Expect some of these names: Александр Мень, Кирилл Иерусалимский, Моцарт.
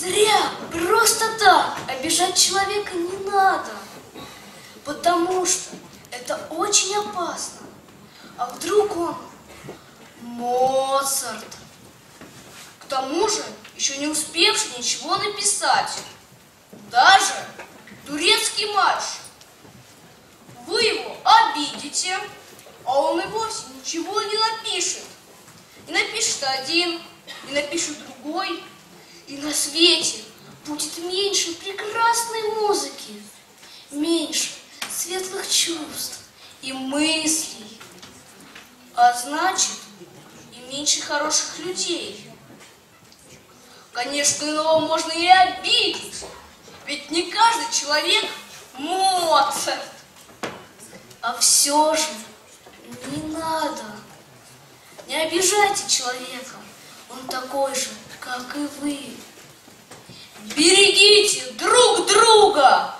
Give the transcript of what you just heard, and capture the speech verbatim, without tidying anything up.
Зря, просто так, обижать человека не надо, потому что это очень опасно. А вдруг он Моцарт, к тому же еще не успевший ничего написать, даже турецкий марш. Вы его обидите, а он и вовсе ничего не напишет. И напишет один, и напишет другой, и на свете будет меньше прекрасной музыки, меньше светлых чувств и мыслей, а значит, и меньше хороших людей. Конечно, иного можно и обидеть, ведь не каждый человек Моцарт. А все же не надо. Не обижайте человека, он такой же, как и вы. Берегите друг друга!